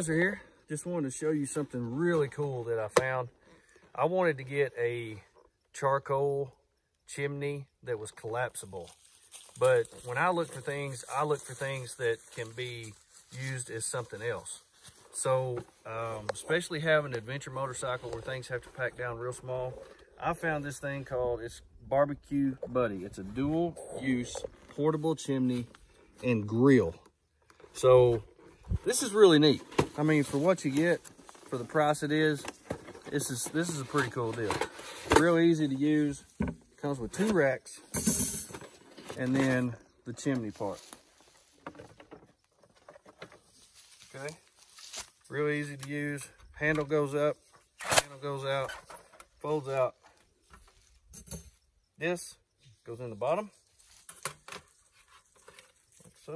Professor here. Just wanted to show you something really cool that I found. I wanted to get a charcoal chimney that was collapsible. But when I look for things, I look for things that can be used as something else. So especially having an adventure motorcycle where things have to pack down real small, I found this thing called, it's Barbecue Buddy. It's a dual use portable chimney and grill. So this is really neat. I mean, for what you get, for the price it is, this is a pretty cool deal. Real easy to use. Comes with 2 racks and then the chimney part. Okay. Real easy to use. Handle goes up, handle goes out, folds out. This goes in the bottom, like so.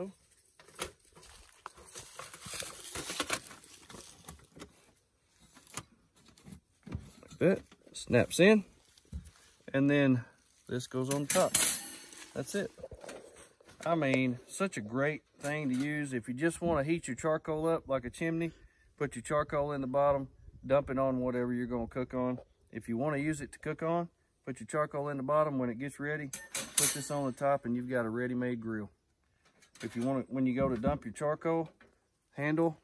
Like that, snaps in, and then this goes on top. That's it. I mean, such a great thing to use. If you just want to heat your charcoal up like a chimney, put your charcoal in the bottom, dump it on whatever you're going to cook on. If you want to use it to cook on, put your charcoal in the bottom. When it gets ready, put this on the top and you've got a ready-made grill. If you want to, when you go to dump your charcoal, handle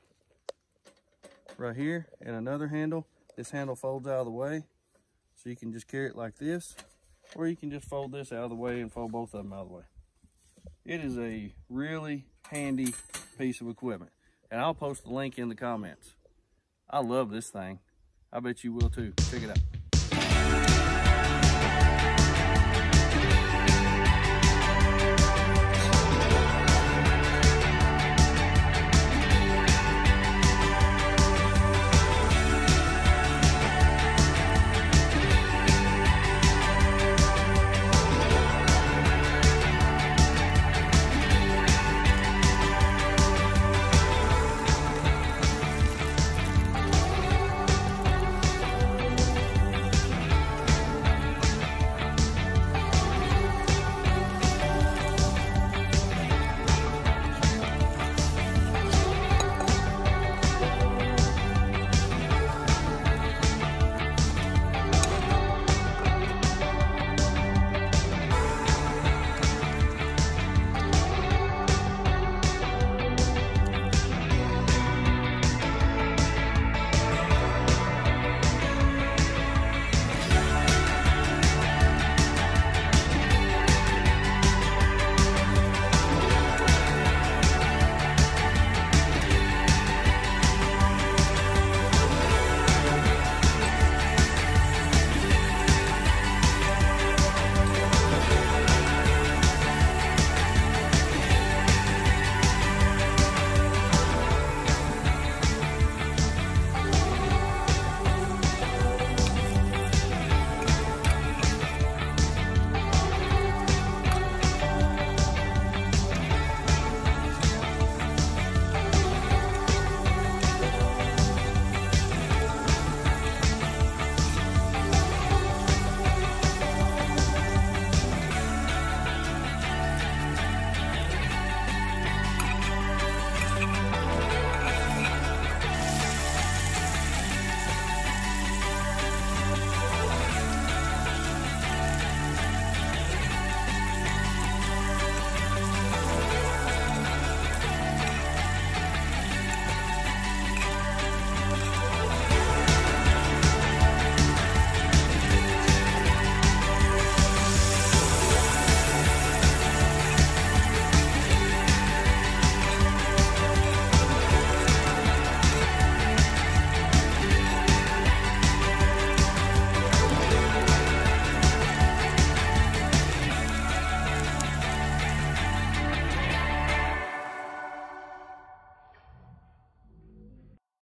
right here and another handle. This handle folds out of the way so you can just carry it like this. Or you can just fold this out of the way and fold both of them out of the way. It is a really handy piece of equipment. And I'll post the link in the comments. I love this thing. I bet you will too. Check it out.